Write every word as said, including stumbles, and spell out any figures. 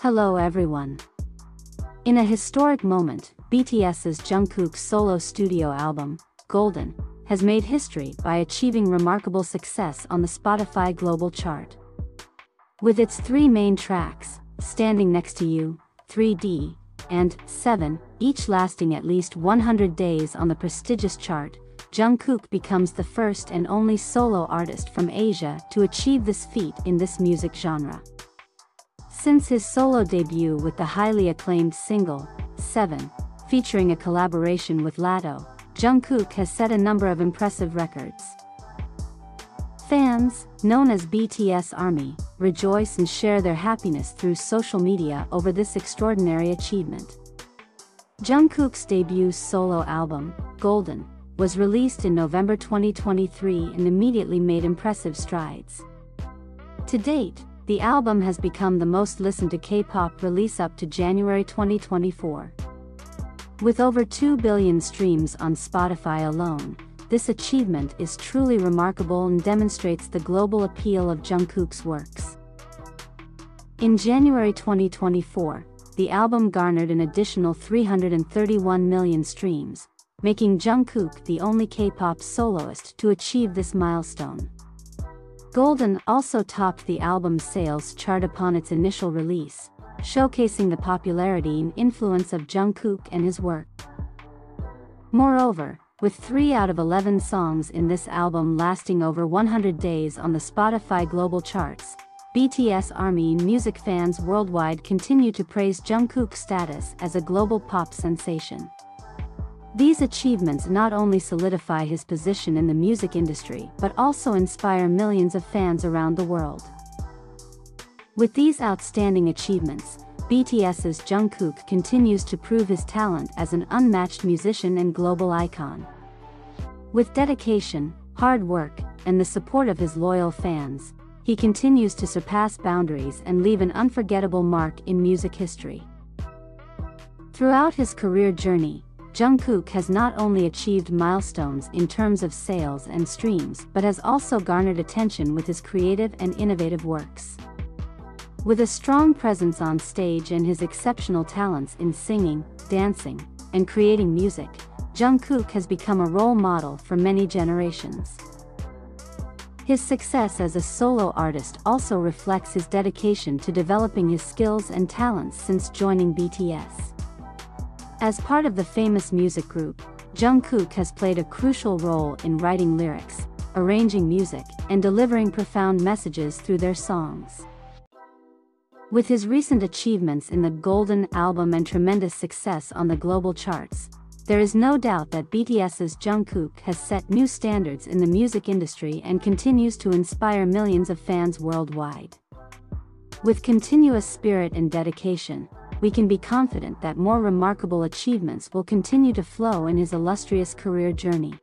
Hello everyone. In a historic moment, B T S's Jungkook's solo studio album, Golden, has made history by achieving remarkable success on the Spotify global chart. With its three main tracks, Standing Next to You, three D, and SEVEN, each lasting at least one hundred days on the prestigious chart, Jungkook becomes the first and only solo artist from Asia to achieve this feat in this music genre. Since his solo debut with the highly acclaimed single, SEVEN, featuring a collaboration with Latto, Jungkook has set a number of impressive records. Fans, known as B T S ARMY, rejoice and share their happiness through social media over this extraordinary achievement. Jungkook's debut solo album, Golden, was released in November twenty twenty-three and immediately made impressive strides. To date, the album has become the most listened to K-pop release up to January twenty twenty-four. With over two billion streams on Spotify alone, this achievement is truly remarkable and demonstrates the global appeal of Jungkook's works. In January twenty twenty-four, the album garnered an additional three hundred thirty-one million streams, making Jungkook the only K-pop soloist to achieve this milestone. Golden also topped the album's sales chart upon its initial release, showcasing the popularity and influence of Jungkook and his work. Moreover, with three out of eleven songs in this album lasting over one hundred days on the Spotify global charts, B T S ARMY music fans worldwide continue to praise Jungkook's status as a global pop sensation. These achievements not only solidify his position in the music industry but also inspire millions of fans around the world. With these outstanding achievements, B T S's Jungkook continues to prove his talent as an unmatched musician and global icon. With dedication, hard work, and the support of his loyal fans, he continues to surpass boundaries and leave an unforgettable mark in music history. Throughout his career journey, Jungkook has not only achieved milestones in terms of sales and streams but has also garnered attention with his creative and innovative works. With a strong presence on stage and his exceptional talents in singing, dancing, and creating music, Jungkook has become a role model for many generations. His success as a solo artist also reflects his dedication to developing his skills and talents since joining B T S. As part of the famous music group, Jungkook has played a crucial role in writing lyrics, arranging music, and delivering profound messages through their songs. With his recent achievements in the Golden album and tremendous success on the global charts, there is no doubt that B T S's Jungkook has set new standards in the music industry and continues to inspire millions of fans worldwide. With continuous spirit and dedication, we can be confident that more remarkable achievements will continue to flow in his illustrious career journey.